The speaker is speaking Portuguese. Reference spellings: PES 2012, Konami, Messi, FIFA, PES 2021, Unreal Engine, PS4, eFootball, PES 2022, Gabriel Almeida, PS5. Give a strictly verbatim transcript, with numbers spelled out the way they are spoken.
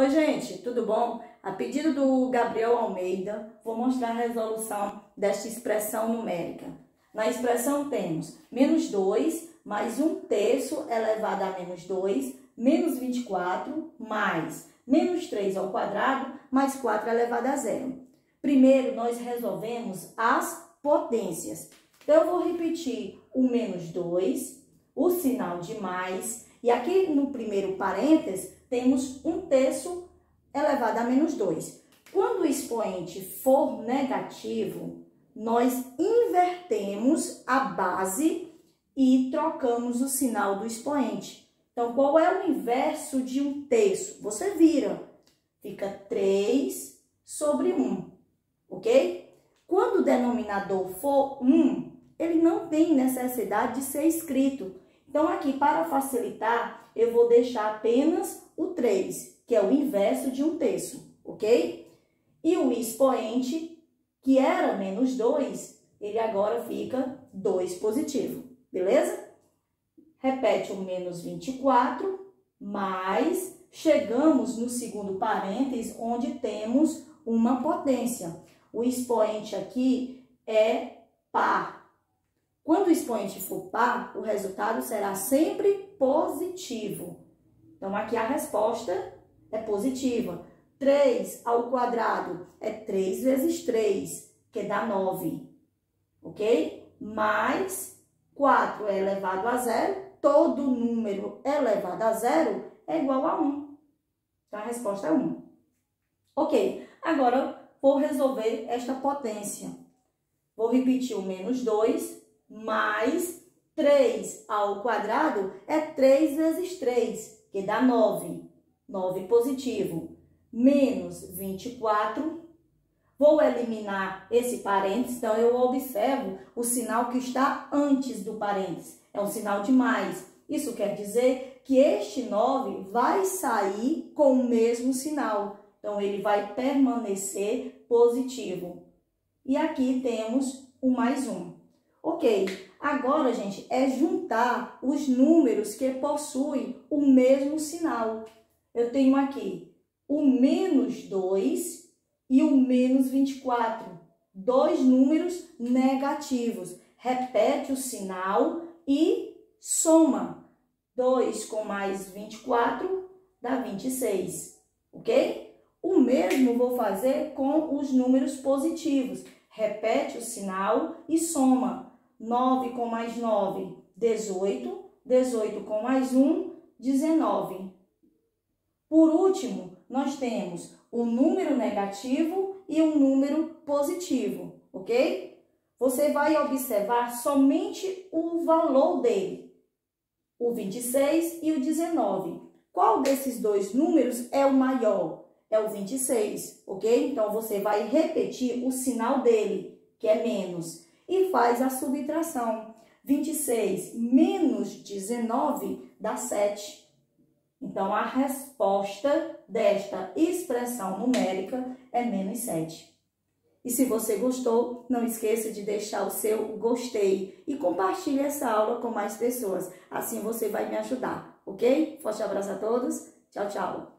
Oi gente, tudo bom? A pedido do Gabriel Almeida, vou mostrar a resolução desta expressão numérica. Na expressão temos menos dois mais um terço elevado a menos dois, menos vinte e quatro, mais menos três ao quadrado, mais quatro elevado a zero. Primeiro, nós resolvemos as potências. Eu vou repetir o menos dois, o sinal de mais, e aqui no primeiro parênteses, temos um terço elevado a menos dois. Quando o expoente for negativo, nós invertemos a base e trocamos o sinal do expoente. Então, qual é o inverso de um terço? Você vira, fica três sobre um, ok? Quando o denominador for um, ele não tem necessidade de ser escrito. Então, aqui, para facilitar, eu vou deixar apenas o três, que é o inverso de um terço, ok? E o expoente, que era menos dois, ele agora fica dois positivo, beleza? Repete o menos vinte e quatro, mais, chegamos no segundo parênteses, onde temos uma potência. O expoente aqui é par. Quando o expoente for par, o resultado será sempre positivo. Então, aqui a resposta é positiva. três ao quadrado é três vezes três, que dá nove, ok? Mais quatro elevado a zero. Todo número elevado a zero é igual a um. Então, a resposta é um. Ok, agora vou resolver esta potência. Vou repetir o menos dois, mais três ao quadrado é três vezes três. Que dá nove, nove positivo, menos vinte e quatro, vou eliminar esse parênteses, então eu observo o sinal que está antes do parênteses, é um sinal de mais, isso quer dizer que este nove vai sair com o mesmo sinal, então ele vai permanecer positivo. E aqui temos o mais um. Ok. Agora, gente, é juntar os números que possuem o mesmo sinal. Eu tenho aqui o menos dois e o menos vinte e quatro, dois números negativos. Repete o sinal e soma. dois com mais vinte e quatro dá vinte e seis, ok? O mesmo vou fazer com os números positivos. Repete o sinal e soma. nove com mais nove, dezoito, dezoito com mais um, dezenove. Por último, nós temos o número negativo e o número positivo, ok? Você vai observar somente o valor dele, o vinte e seis e o dezenove. Qual desses dois números é o maior? É o vinte e seis, ok? Então, você vai repetir o sinal dele, que é menos. E faz a subtração. vinte e seis menos dezenove dá sete. Então, a resposta desta expressão numérica é menos sete. E se você gostou, não esqueça de deixar o seu gostei e compartilhe essa aula com mais pessoas. Assim você vai me ajudar, ok? Forte abraço a todos. Tchau, tchau.